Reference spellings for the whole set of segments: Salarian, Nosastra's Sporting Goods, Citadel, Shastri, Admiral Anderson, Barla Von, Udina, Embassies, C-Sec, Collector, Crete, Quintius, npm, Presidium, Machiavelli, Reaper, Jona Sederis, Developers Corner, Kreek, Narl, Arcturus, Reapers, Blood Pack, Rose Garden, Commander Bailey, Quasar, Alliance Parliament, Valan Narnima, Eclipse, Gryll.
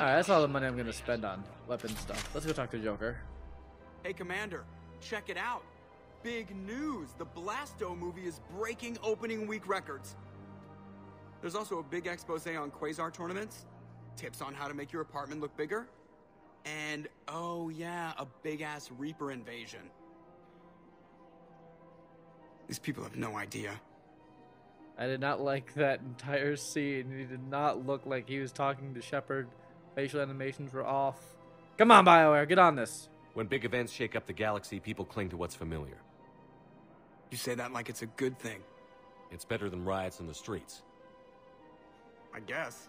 Alright, that's all the money I'm gonna spend on weapon stuff. Let's go talk to Joker. Hey, Commander, check it out. Big news! The Blasto movie is breaking opening week records. There's also a big expose on Quasar tournaments, tips on how to make your apartment look bigger, and, oh yeah, a big-ass Reaper invasion. These people have no idea. I did not like that entire scene. He did not look like he was talking to Shepard. Facial animations were off. Come on, BioWare, get on this. When big events shake up the galaxy, people cling to what's familiar. You say that like it's a good thing. It's better than riots in the streets. I guess.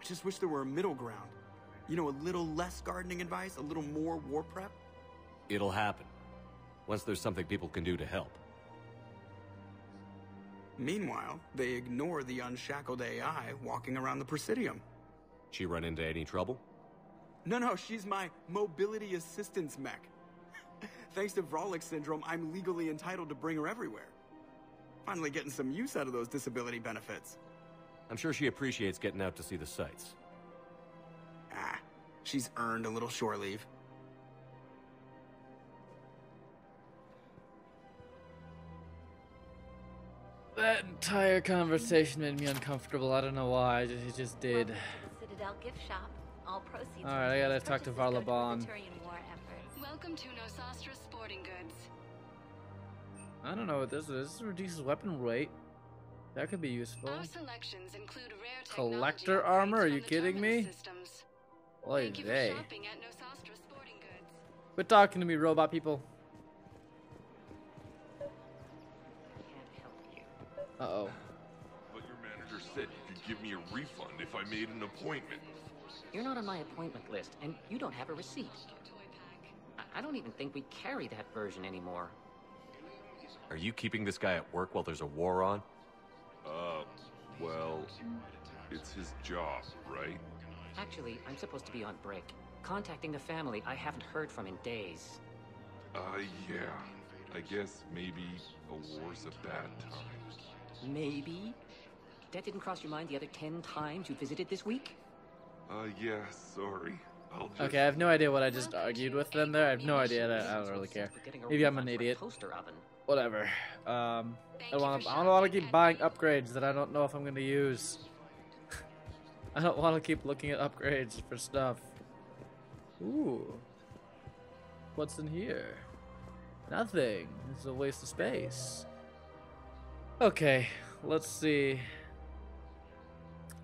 I just wish there were a middle ground. You know, a little less gardening advice, a little more war prep. It'll happen. Once there's something people can do to help. Meanwhile, they ignore the unshackled AI walking around the Presidium. She run into any trouble? No, she's my mobility assistance mech. Thanks to Vrolik syndrome, I'm legally entitled to bring her everywhere. Finally getting some use out of those disability benefits. I'm sure she appreciates getting out to see the sights. Ah, she's earned a little shore leave. That entire conversation made me uncomfortable. I don't know why. It just did. Welcome to the Citadel gift shop. All proceeds. All right, I gotta talk to Varla Bond. Welcome to Nosastra's Sporting Goods. I don't know what this is. This reduces weapon weight. That could be useful. Our selections include rare collector armor? Are you kidding me? Oy vey. Quit talking to me, robot people. Uh-oh. But your manager said you could give me a refund if I made an appointment. You're not on my appointment list, and you don't have a receipt. I don't even think we carry that version anymore. Are you keeping this guy at work while there's a war on? Well, it's his job, right? Actually, I'm supposed to be on break. Contacting the family I haven't heard from in days. Yeah. I guess maybe a war's a bad time. Maybe? That didn't cross your mind the other 10 times you visited this week? Yeah, sorry. Okay, I have no idea what I just argued with them there. I have no idea. I don't really care. Maybe I'm an idiot. Whatever. I don't want to keep buying upgrades that I don't know if I'm going to use. I don't want to keep looking at upgrades for stuff. Ooh. What's in here? Nothing. It's a waste of space. Okay, let's see.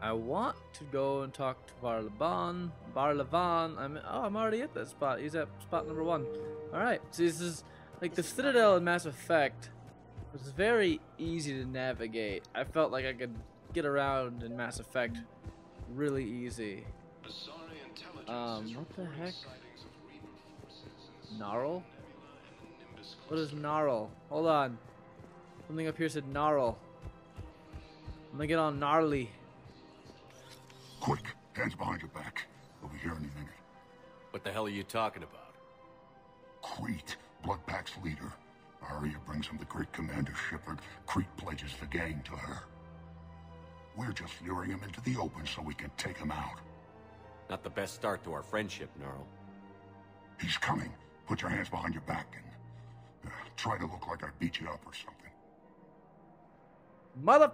I want to go and talk to Barla Von. I'm already at that spot. He's at spot number 1. Alright, so this is like the Citadel in Mass Effect was very easy to navigate. I felt like I could get around in Mass Effect really easy. What the heck? Narl? What is Narl? Hold on. Something up here said Narl. I'm gonna get on Gnarly. Quick, hands behind your back. We'll be here any minute. What the hell are you talking about? Crete, Blood Pack's leader. Arya brings him the Greek Commander Shepard. Crete pledges the gang to her. We're just luring him into the open so we can take him out. Not the best start to our friendship, Narl. He's coming. Put your hands behind your back and try to look like I beat you up or something. Mother...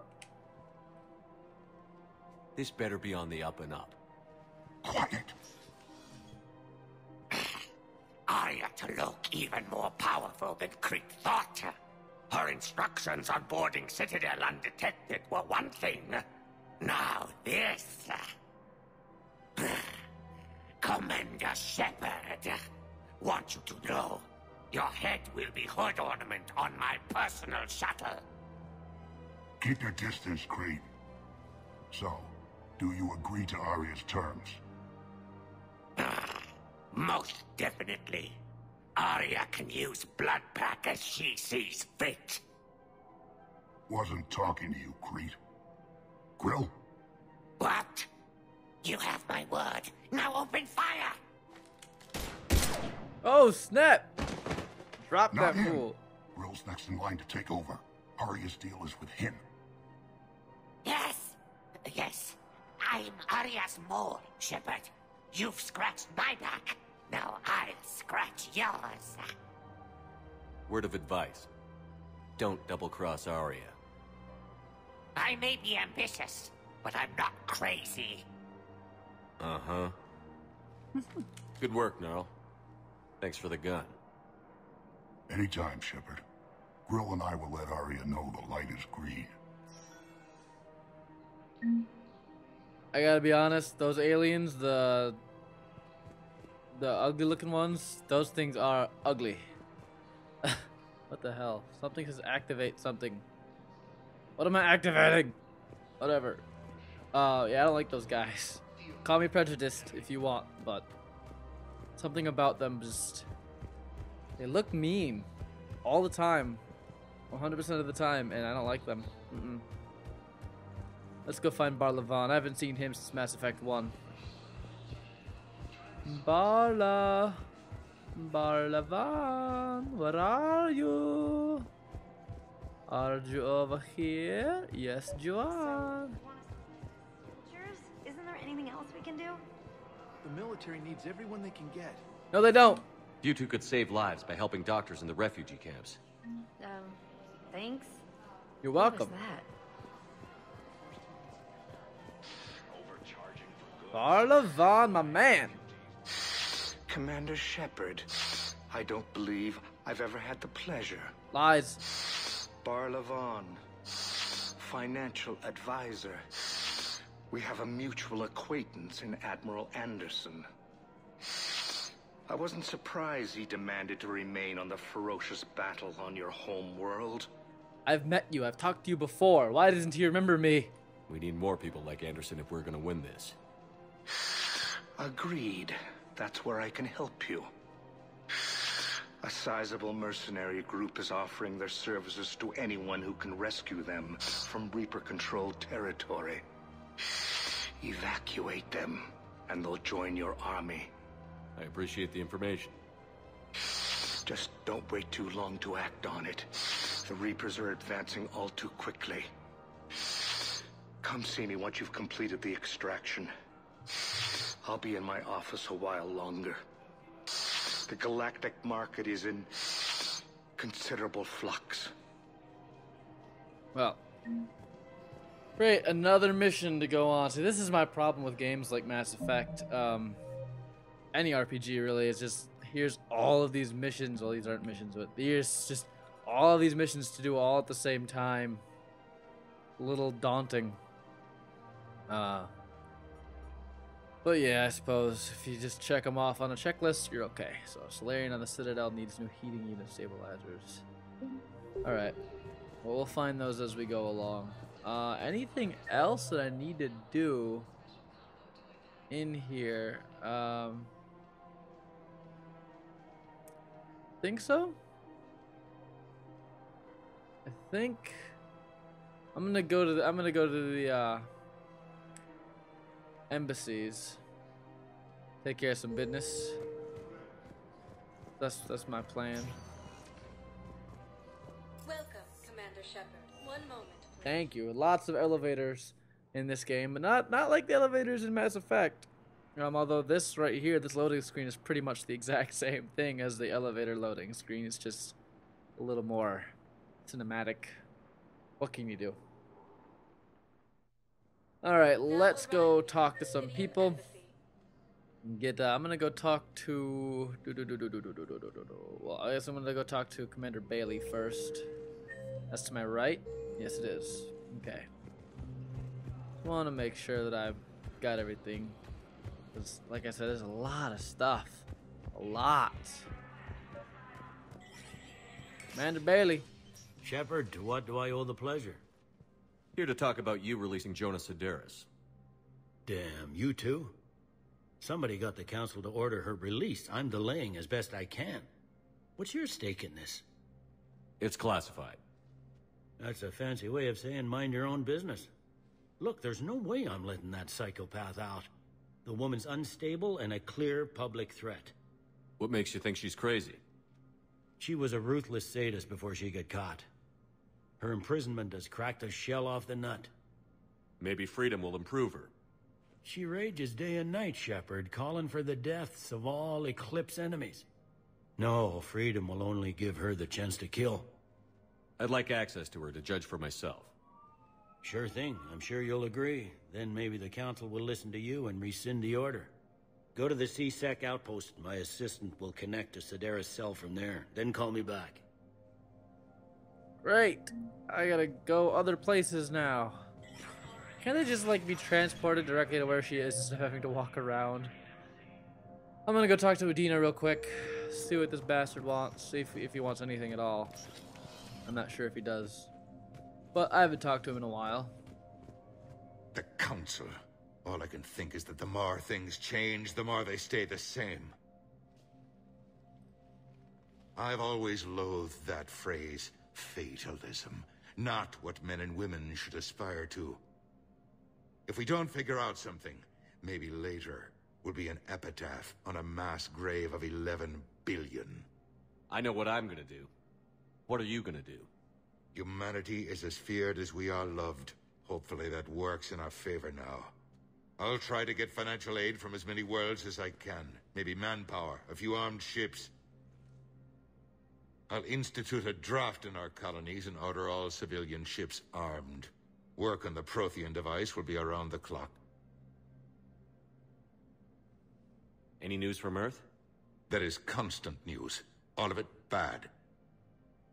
This better be on the up and up. Quiet. Arya to look even more powerful than Kreek thought. Her instructions on boarding Citadel undetected were one thing. Now this. Commander Shepard, want you to know, your head will be hood ornament on my personal shuttle. Keep your distance, Kreek. So... do you agree to Arya's terms? Most definitely. Arya can use Blood Pack as she sees fit. Wasn't talking to you, Crete. Gryll? What? You have my word. Now open fire! Oh, snap! Drop that fool. Grill's next in line to take over. Arya's deal is with him. Yes! Yes! I'm Arya's mole, Shepard. You've scratched my back. Now I'll scratch yours. Word of advice. Don't double-cross Arya. I may be ambitious, but I'm not crazy. Uh-huh. Good work, Narl. Thanks for the gun. Anytime, Shepard. Gryll and I will let Arya know the light is green. I gotta be honest, those aliens, the ugly looking ones, those things are ugly. What the hell? Something says activate something. What am I activating? Whatever. Yeah, I don't like those guys. Call me prejudiced if you want, but something about them just... They look mean. All the time. 100% of the time, and I don't like them. Mm-mm. Let's go find Barla Von. I haven't seen him since Mass Effect 1. Barla Von, where are you? Are you over here? Yes, you are. So, you want to soldiers? Isn't there anything else we can do? The military needs everyone they can get. No, they don't. You two could save lives by helping doctors in the refugee camps. Thanks. You're welcome. What was that? Barla Von, my man. Commander Shepard, I don't believe I've ever had the pleasure. Lies. Barla Von, financial advisor. We have a mutual acquaintance in Admiral Anderson. I wasn't surprised he demanded to remain on the ferocious battle on your home world. I've met you. I've talked to you before. Why doesn't he remember me? We need more people like Anderson if we're going to win this. Agreed. That's where I can help you. A sizable mercenary group is offering their services to anyone who can rescue them from Reaper-controlled territory. Evacuate them, and they'll join your army. I appreciate the information. Just don't wait too long to act on it. The Reapers are advancing all too quickly. Come see me once you've completed the extraction. I'll be in my office a while longer. The galactic market is in considerable flux. Well, great, another mission to go on. So this is my problem with games like Mass Effect. Any RPG really is just, here's all of these missions. Well, these aren't missions, but here's just all of these missions to do all at the same time. A little daunting. But yeah, I suppose if you just check them off on a checklist, you're okay. So Salarian on the Citadel needs new heating unit stabilizers. Alright. Well, we'll find those as we go along. Anything else that I need to do in here? Think so? I think I'm gonna go to the Embassies. Take care of some business. That's my plan. Welcome, Commander Shepard. One moment, please. Thank you. Lots of elevators in this game, but not like the elevators in Mass Effect. Although this right here, this loading screen is pretty much the exact same thing as the elevator loading screen. It's just a little more cinematic. What can you do? Alright, let's go talk to some people. Get, I'm gonna go talk to... Well, I guess I'm gonna go talk to Commander Bailey first. That's to my right? Yes, it is. Okay. Just wanna make sure that I've got everything. Because, like I said, there's a lot of stuff. A lot. Commander Bailey. Shepard, to what do I owe the pleasure? Here to talk about you releasing Jona Sederis. Damn, you too? Somebody got the council to order her release. I'm delaying as best I can. What's your stake in this? It's classified. That's a fancy way of saying mind your own business. Look, there's no way I'm letting that psychopath out. The woman's unstable and a clear public threat. What makes you think she's crazy? She was a ruthless sadist before she got caught. Her imprisonment has cracked the shell off the nut. Maybe freedom will improve her. She rages day and night, Shepard, calling for the deaths of all Eclipse enemies. No, freedom will only give her the chance to kill. I'd like access to her to judge for myself. Sure thing. I'm sure you'll agree. Then maybe the Council will listen to you and rescind the order. Go to the C-Sec outpost. My assistant will connect to Sederis' cell from there. Then call me back. Right. I gotta go other places now. Can't I just, like, be transported directly to where she is instead of having to walk around? I'm gonna go talk to Udina real quick. See what this bastard wants. See if he wants anything at all. I'm not sure if he does. But I haven't talked to him in a while. The Council. All I can think is that the more things change, the more they stay the same. I've always loathed that phrase, fatalism. Not what men and women should aspire to. If we don't figure out something, maybe later will be an epitaph on a mass grave of 11 billion. I know what I'm gonna do. What are you gonna do? Humanity is as feared as we are loved. Hopefully that works in our favor now. I'll try to get financial aid from as many worlds as I can. Maybe manpower, a few armed ships. I'll institute a draft in our colonies and order all civilian ships armed. Work on the Prothean device will be around the clock. Any news from Earth? There is constant news. All of it bad.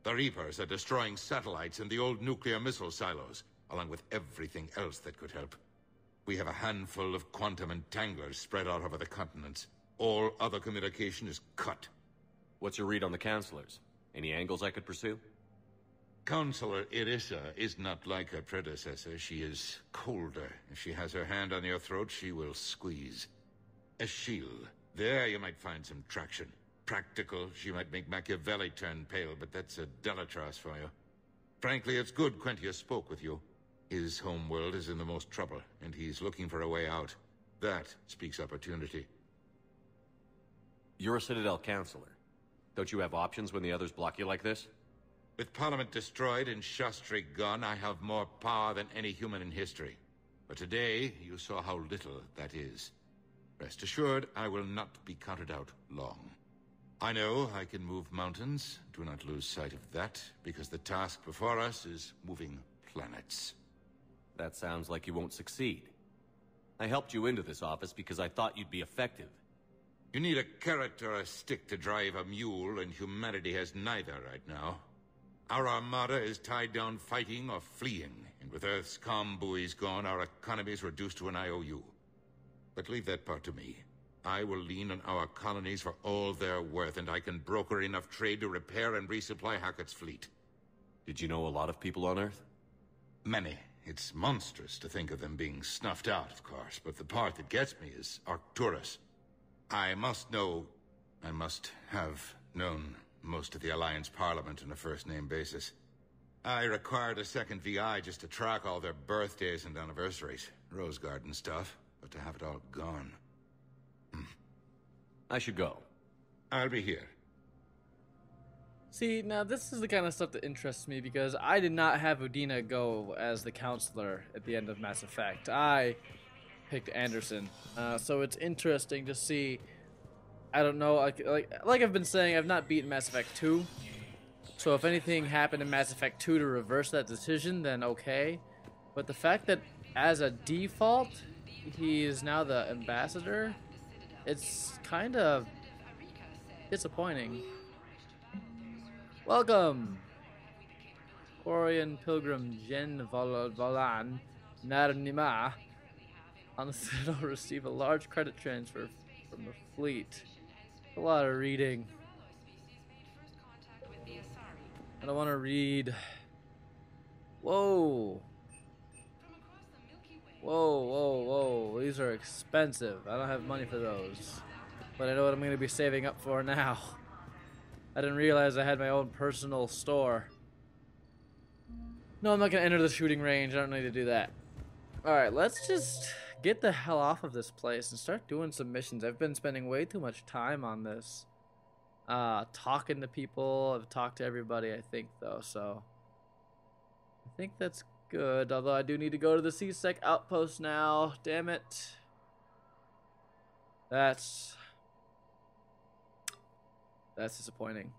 The Reapers are destroying satellites and the old nuclear missile silos, along with everything else that could help. We have a handful of quantum entanglers spread out over the continents. All other communication is cut. What's your read on the Counselors? Any angles I could pursue? Counselor Irissa is not like her predecessor. She is colder. If she has her hand on your throat, she will squeeze. A shield. There you might find some traction. Practical, she might make Machiavelli turn pale, but that's a Delatras for you. Frankly, it's good Quintius spoke with you. His homeworld is in the most trouble, and he's looking for a way out. That speaks opportunity. You're a Citadel Counselor. Don't you have options when the others block you like this? With Parliament destroyed and Shastri gone, I have more power than any human in history. But today, you saw how little that is. Rest assured, I will not be counted out long. I know I can move mountains. Do not lose sight of that, because the task before us is moving planets. That sounds like you won't succeed. I helped you into this office because I thought you'd be effective. You need a carrot or a stick to drive a mule, and humanity has neither right now. Our armada is tied down fighting or fleeing, and with Earth's calm buoys gone, our economy is reduced to an IOU. But leave that part to me. I will lean on our colonies for all they're worth, and I can broker enough trade to repair and resupply Hackett's fleet. Did you know a lot of people on Earth? Many. It's monstrous to think of them being snuffed out, of course, but the part that gets me is Arcturus. I must know... I must have known most of the Alliance Parliament on a first-name basis. I required a second VI just to track all their birthdays and anniversaries. Rose Garden stuff, but to have it all gone... I should go. I'll be here. See, now this is the kind of stuff that interests me, because I did not have Udina go as the counselor at the end of Mass Effect. I picked Anderson. So it's interesting to see. I don't know, like I've been saying, I've not beaten Mass Effect 2. So if anything happened in Mass Effect 2 to reverse that decision, then okay. But the fact that as a default, he is now the ambassador... It's kind of disappointing. Welcome! Orion Pilgrim Jen Valan Narnima on the Citadel receive a large credit transfer from the fleet. A lot of reading. I don't want to read. Whoa! Whoa, whoa, whoa, these are expensive. I don't have money for those. But I know what I'm going to be saving up for now. I didn't realize I had my own personal store. No, I'm not going to enter the shooting range. I don't need to do that. Alright, let's just get the hell off of this place and start doing some missions. I've been spending way too much time on this. Talking to people. I've talked to everybody, I think, though, so... I think that's good, although I do need to go to the C-Sec outpost now. Damn it. That's disappointing.